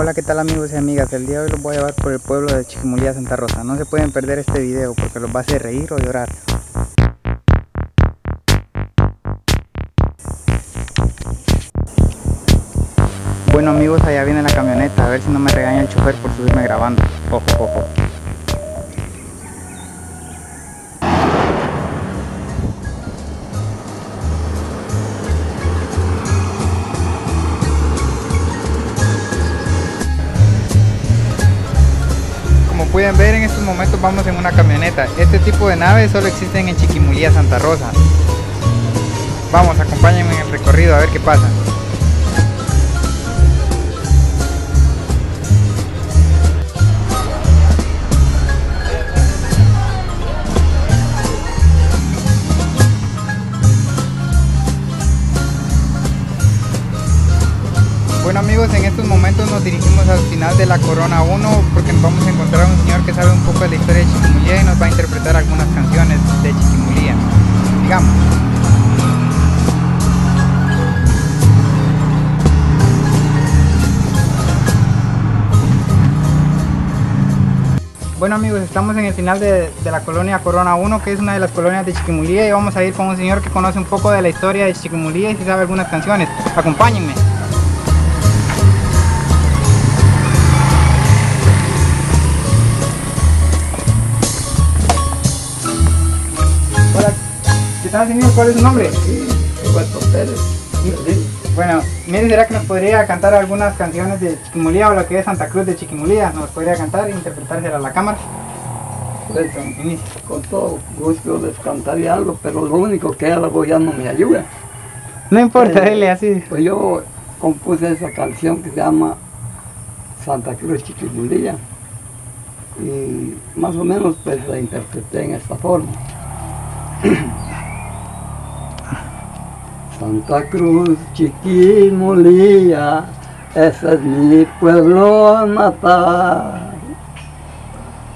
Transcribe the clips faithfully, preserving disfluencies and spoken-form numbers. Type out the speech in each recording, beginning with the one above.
Hola, ¿qué tal amigos y amigas? El día de hoy los voy a llevar por el pueblo de Chiquimulía, Santa Rosa. No se pueden perder este video porque los va a hacer reír o llorar. Bueno amigos, allá viene la camioneta, a ver si no me regaña el chofer por subirme grabando. Ojo, ojo. Pueden ver, en estos momentos vamos en una camioneta. Este tipo de naves solo existen en Chiquimulía, Santa Rosa. Vamos, acompáñenme en el recorrido a ver qué pasa. Bueno amigos, en estos momentos nos dirigimos al final de la Corona uno porque nos vamos a encontrar a un señor que sabe un poco de la historia de Chiquimulía y nos va a interpretar algunas canciones de Chiquimulía. Sigamos. Bueno amigos, estamos en el final de, de la colonia Corona uno, que es una de las colonias de Chiquimulía, y vamos a ir con un señor que conoce un poco de la historia de Chiquimulía y si sabe algunas canciones. Acompáñenme. ¿Qué tal señor? ¿Cuál es su nombre? Sí, Rigoberto Pérez. Bueno, mire, ¿será que nos podría cantar algunas canciones de Chiquimulía o lo que es Santa Cruz de Chiquimulía? ¿Nos podría cantar e interpretárselas a la cámara? Pues, con todo gusto les cantaría algo, pero lo único que algo ya no me ayuda. No importa, eh, dile así. Pues yo compuse esa canción que se llama Santa Cruz de Chiquimulía y más o menos pues la interpreté en esta forma. Santa Cruz, Chiquimulía, ese es mi pueblo natal.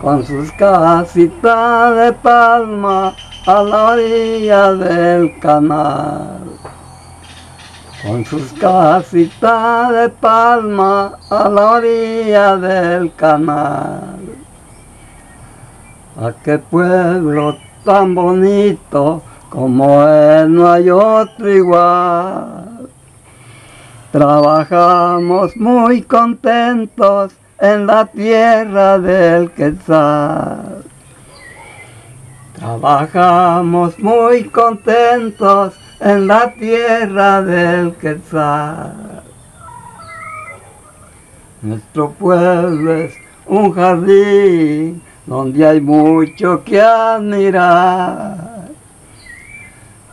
Con sus casitas de palma a la orilla del canal. Con sus casitas de palma a la orilla del canal. ¿A qué pueblo tan bonito? Como él no hay otro igual. Trabajamos muy contentos en la tierra del Quetzal. Trabajamos muy contentos en la tierra del Quetzal. Nuestro pueblo es un jardín donde hay mucho que admirar.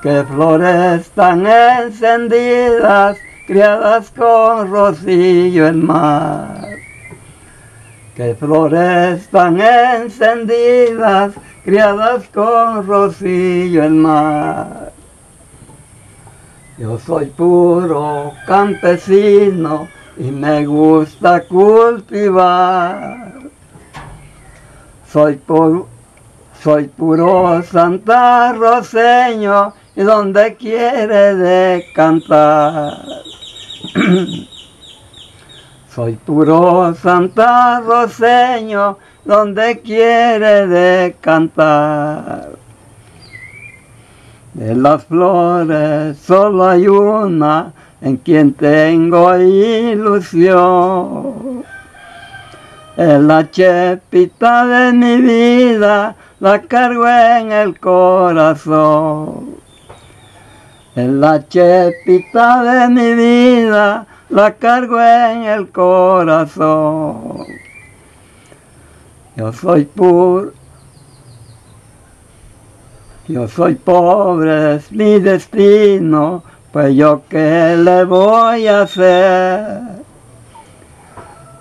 Que flores tan encendidas, criadas con rocío en mar. Que flores tan encendidas, criadas con rocío en mar. Yo soy puro campesino y me gusta cultivar. Soy puro, soy puro santarroceño y donde quiere de cantar. Soy puro santarroceño, donde quiere de cantar. De las flores solo hay una en quien tengo ilusión. Es la chepita de mi vida, la cargo en el corazón. Es la chepita de mi vida, la cargo en el corazón. Yo soy puro, yo soy pobre, es mi destino, pues yo qué le voy a hacer.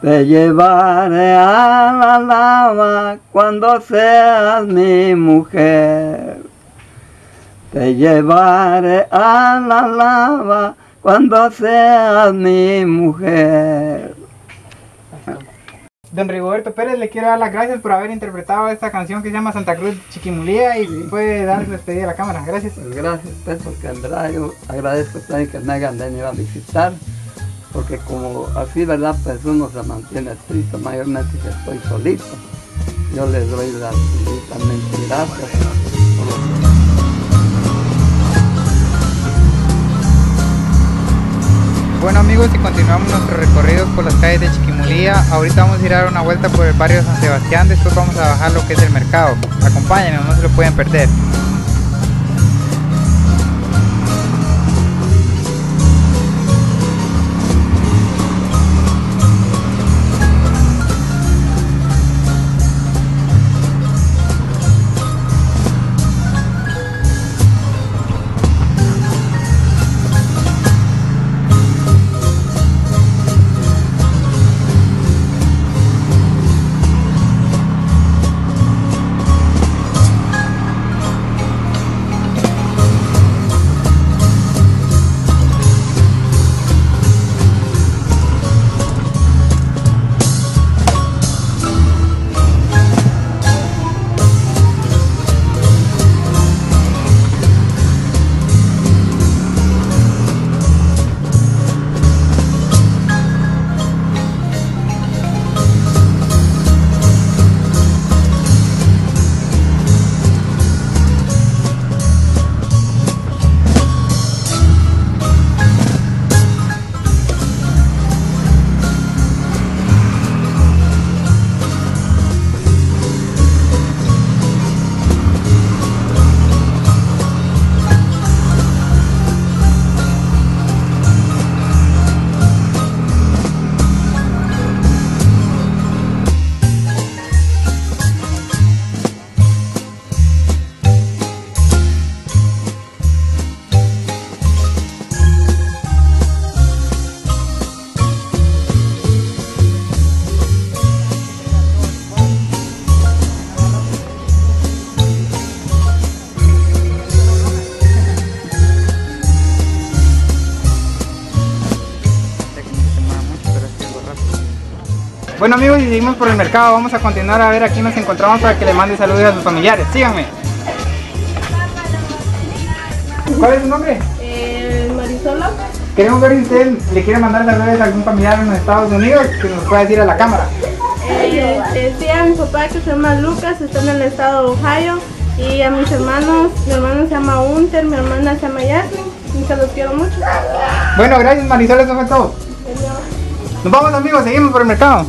Te llevaré a la lava cuando seas mi mujer. Te llevaré a la lava cuando seas mi mujer. Don Rigoberto Pérez, le quiero dar las gracias por haber interpretado esta canción que se llama Santa Cruz de Chiquimulía y sí. Puede dar su despedida a la cámara. Gracias. Pues gracias a usted, porque en verdad yo agradezco a ustedes que me hayan venido a visitar porque como así, ¿verdad?, pues uno se mantiene triste, mayormente que estoy solito. Yo les doy las infinitamente gracias. Bueno amigos, y continuamos nuestros recorridos por las calles de Chiquimulía. Ahorita vamos a ir a dar una vuelta por el barrio de San Sebastián, después vamos a bajar lo que es el mercado. Acompáñenos, no se lo pueden perder. Bueno amigos, y seguimos por el mercado, vamos a continuar a ver a quién nos encontramos para que le mande saludos a sus familiares. Síganme. ¿Cuál es su nombre? Eh, Marisol López. Queremos ver si usted le quiere mandar saludos a algún familiar en los Estados Unidos que nos pueda decir a la cámara. Eh, eh, sí, a mi papá que se llama Lucas, está en el estado de Ohio, y a mis hermanos, mi hermano se llama Hunter, mi hermana se llama Yasmin, y se los quiero mucho. Bueno, gracias Marisol, eso fue todo. Nos vamos amigos, seguimos por el mercado.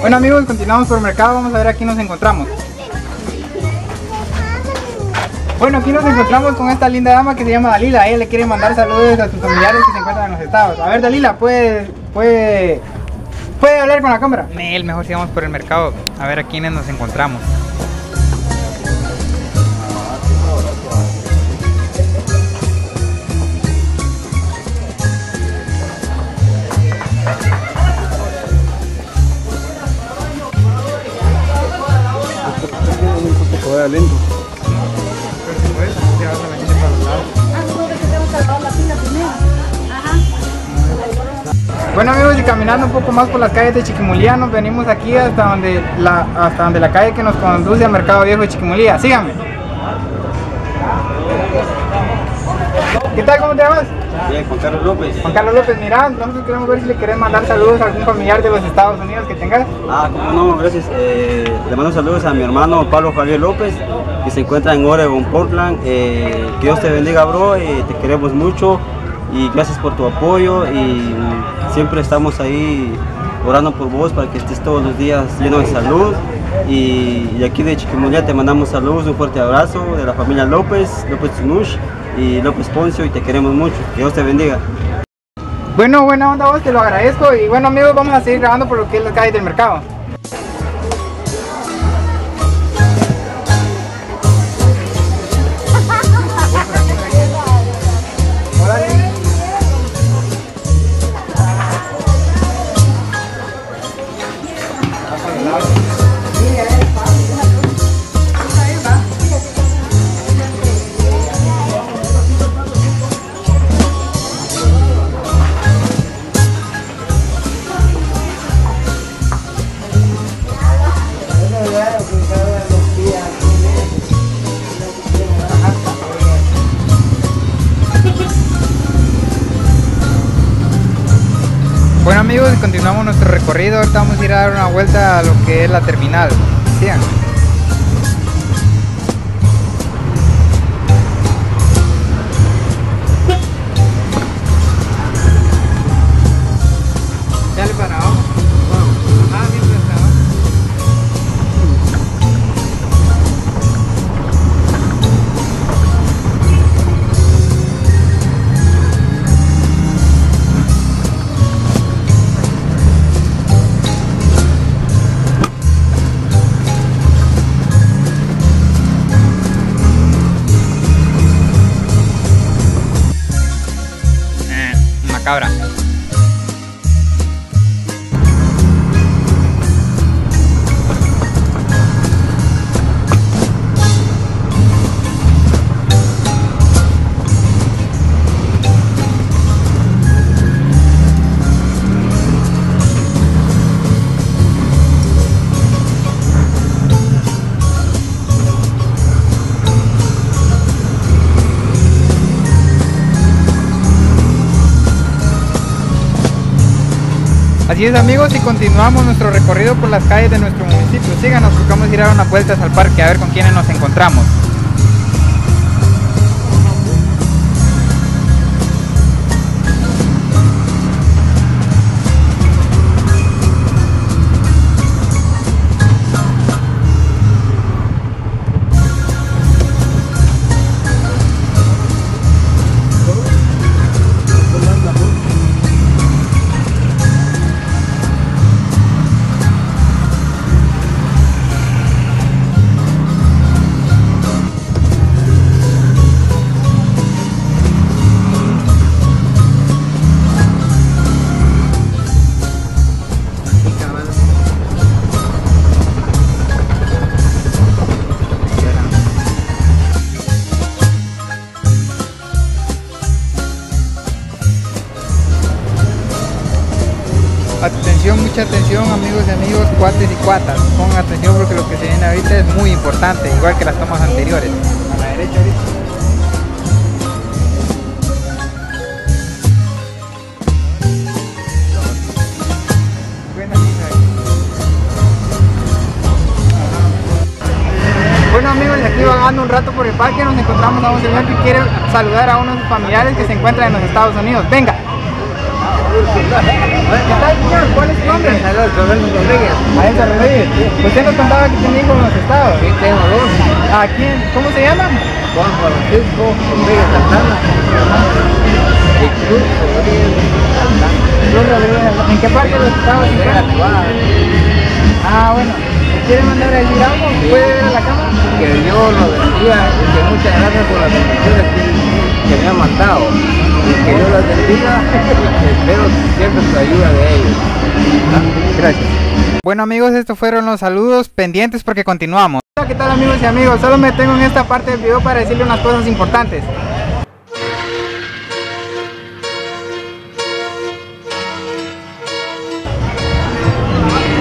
Bueno amigos, continuamos por el mercado, vamos a ver aquí nos encontramos. Bueno, aquí nos encontramos con esta linda dama que se llama Dalila. Ella le quiere mandar saludos a sus familiares que se encuentran en los estados. A ver Dalila, ¿puede, puede, puede hablar con la cámara? Nel, mejor sigamos por el mercado a ver a quiénes nos encontramos. Lento. Pero si puedes, te vas a la gente para los lados. Ah, no, que tengo que salvar la pila primero. Ajá. Bueno amigos, y caminando un poco más por las calles de Chiquimulía, nos venimos aquí hasta donde la, hasta donde la calle que nos conduce al Mercado Viejo de Chiquimulía. Síganme. ¿Qué tal? ¿Cómo te llamas? Bien, Juan Carlos López. Juan Carlos López, mira, nosotros queremos ver si le querés mandar saludos a algún familiar de los Estados Unidos que tengas. Ah, cómo no, gracias. Eh, le mando saludos a mi hermano Pablo Javier López, que se encuentra en Oregon, Portland. Eh, que Dios te bendiga, bro, eh, te queremos mucho y gracias por tu apoyo, y siempre estamos ahí orando por vos para que estés todos los días lleno de salud. Y, y aquí de Chiquimulía te mandamos saludos, un fuerte abrazo de la familia López, López Zunush y López Poncio, y te queremos mucho, que Dios te bendiga. Bueno, buena onda vos, te lo agradezco, y bueno amigos, vamos a seguir grabando por lo que es las calles del mercado. Bueno amigos, continuamos nuestro recorrido. Ahorita vamos a ir a dar una vuelta a lo que es la terminal. Sigan. Dale para abajo. Ah, bien plantado. Una cabra. Así es amigos, y continuamos nuestro recorrido por las calles de nuestro municipio. Síganos porque vamos a ir a dar unas vueltas al parque a ver con quiénes nos encontramos. Mucha atención amigos y amigos, cuates y cuatas, pongan atención porque lo que se viene ahorita es muy importante, igual que las tomas anteriores. A la derecha ahorita. Un rato por el parque nos encontramos a un señor que quiere saludar a unos familiares que se encuentran en los Estados Unidos. Venga. ¿Qué tal, señor? ¿Cuál es su nombre? Maestro Rodríguez. Usted nos contaba que tiene hijos en los Estados. Sí, tengo dos. ¿A quién? ¿Cómo se llaman? Juan Francisco Rodríguez Santana. ¿En qué parte de los Estados Unidos? Ah, bueno. ¿Quiere mandar a decir algo? ¿Puede ver a la cámara? Que Dios lo bendiga y que muchas gracias por las bendiciones que me han mandado. Y que Dios las bendiga y espero siempre su ayuda de ellos. Gracias. Bueno amigos, estos fueron los saludos, pendientes porque continuamos. Hola, ¿qué tal amigos y amigos? Solo me detengo en esta parte del video para decirle unas cosas importantes.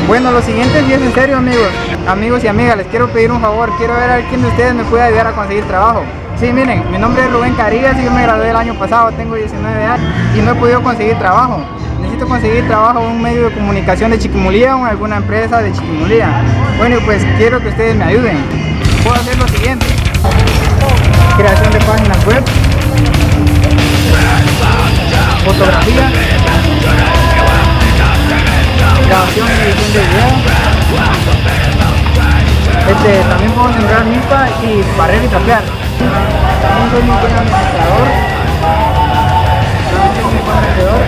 Bueno, lo siguiente sí es en serio amigos, amigos y amigas, les quiero pedir un favor, quiero ver a ver quién de ustedes me puede ayudar a conseguir trabajo. Sí, miren, mi nombre es Rubén Carías y yo me gradué el año pasado, tengo diecinueve años y no he podido conseguir trabajo. Necesito conseguir trabajo en un medio de comunicación de Chiquimulía o en alguna empresa de Chiquimulía. Bueno, pues quiero que ustedes me ayuden. Puedo hacer lo siguiente. Creación de páginas web. Fotografía. Grabación y edición de video. Este, también puedo sembrar milpa y barrer y trapear. También soy muy buen administrador. También soy muy buen vendedor.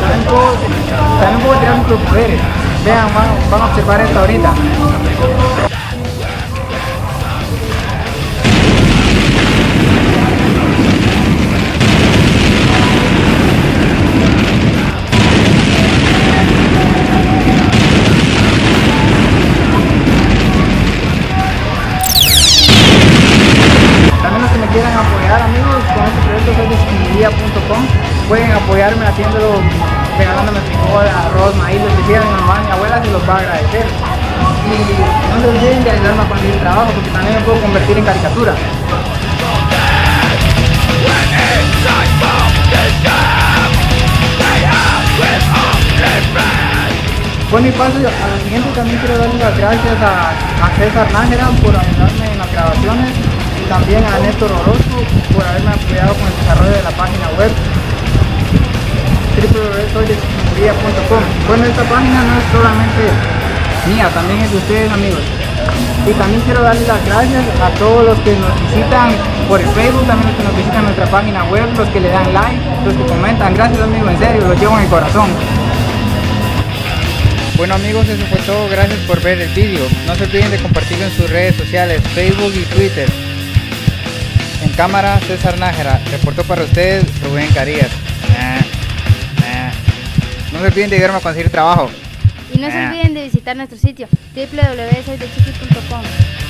También puedo, también puedo tirar muchos poderes. Vean, van, van a observar esto ahorita. punto com pueden apoyarme haciéndolo, regalándome frijol, arroz, maíz, lo que quieran. Mi mamá, mi abuela se los va a agradecer. Y no se olviden de ayudarme a conseguir trabajo porque también me puedo convertir en caricatura. Bueno, y paso a lo siguiente, también quiero darle las gracias a, a César Nájera por ayudarme en las grabaciones y también a Néstor Orozco por haberme apoyado con el desarrollo de la página web doble u doble u doble u punto seis de chiqui punto com. Bueno, esta página no es solamente mía, también es de ustedes, amigos. Y también quiero darle las gracias a todos los que nos visitan por el Facebook, también los que nos visitan en nuestra página web, los que le dan like, los que comentan. Gracias, amigos, en serio, los llevo en el corazón. Bueno, amigos, eso fue todo. Gracias por ver el vídeo. No se olviden de compartirlo en sus redes sociales, Facebook y Twitter. En cámara, César Nájera. Reportó para ustedes Rubén Carías. Nah, nah. No se olviden de ayudarme a conseguir trabajo. Y no se olviden de visitar nuestro sitio doble u doble u doble u punto seis de chiqui punto com.